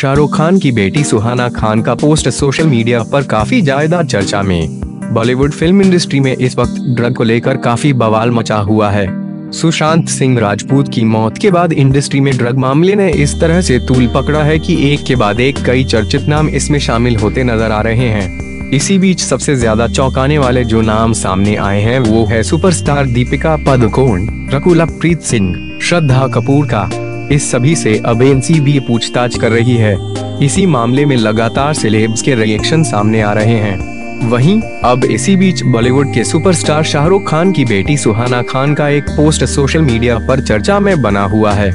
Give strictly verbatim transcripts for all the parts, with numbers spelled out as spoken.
शाहरुख खान की बेटी सुहाना खान का पोस्ट सोशल मीडिया पर काफी ज्यादा चर्चा में। बॉलीवुड फिल्म इंडस्ट्री में इस वक्त ड्रग को लेकर काफी बवाल मचा हुआ है। सुशांत सिंह राजपूत की मौत के बाद इंडस्ट्री में ड्रग मामले ने इस तरह से तूल पकड़ा है कि एक के बाद एक कई चर्चित नाम इसमें शामिल होते नजर आ रहे हैं। इसी बीच सबसे ज्यादा चौंकाने वाले जो नाम सामने आए हैं वो है सुपरस्टार दीपिका पादुकोण, रकुलप्रीत सिंह, श्रद्धा कपूर का। इस सभी से अब एन सी बी पूछताछ कर रही है। इसी मामले में लगातार सेलेब्स के रिएक्शन सामने आ रहे हैं। वहीं अब इसी बीच बॉलीवुड के सुपरस्टार शाहरुख खान की बेटी सुहाना खान का एक पोस्ट सोशल मीडिया पर चर्चा में बना हुआ है।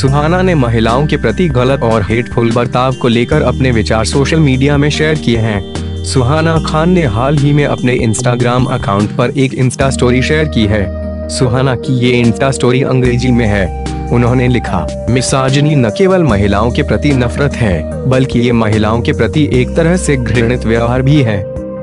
सुहाना ने महिलाओं के प्रति गलत और हेटफुल बर्ताव को लेकर अपने विचार सोशल मीडिया में शेयर किए हैं। सुहाना खान ने हाल ही में अपने इंस्टाग्राम अकाउंट पर एक इंस्टा स्टोरी शेयर की है। सुहाना की ये इंस्टा स्टोरी अंग्रेजी में है। उन्होंने लिखा, मिसोजिनी न केवल महिलाओं के प्रति नफरत है, बल्कि ये महिलाओं के प्रति एक तरह से घृणित व्यवहार भी है।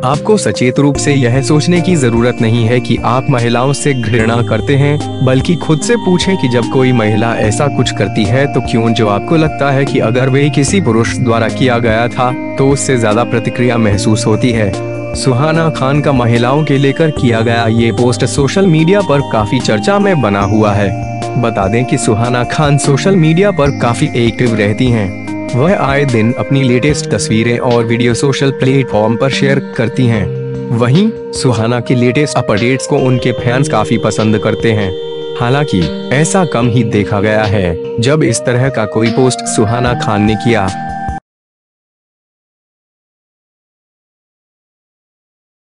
आपको सचेत रूप से यह सोचने की जरूरत नहीं है कि आप महिलाओं से घृणा करते हैं, बल्कि खुद से पूछें कि जब कोई महिला ऐसा कुछ करती है तो क्यों। जो आपको लगता है कि अगर वे किसी पुरुष द्वारा किया गया था तो उससे ज्यादा प्रतिक्रिया महसूस होती है। सुहाना खान का महिलाओं के लेकर किया गया ये पोस्ट सोशल मीडिया पर काफी चर्चा में बना हुआ है। बता दें कि सुहाना खान सोशल मीडिया पर काफी एक्टिव रहती हैं। वह आए दिन अपनी लेटेस्ट तस्वीरें और वीडियो सोशल प्लेटफॉर्म पर शेयर करती हैं। वहीं सुहाना के लेटेस्ट अपडेट्स को उनके फैंस काफी पसंद करते हैं। हालांकि ऐसा कम ही देखा गया है जब इस तरह का कोई पोस्ट सुहाना खान ने किया।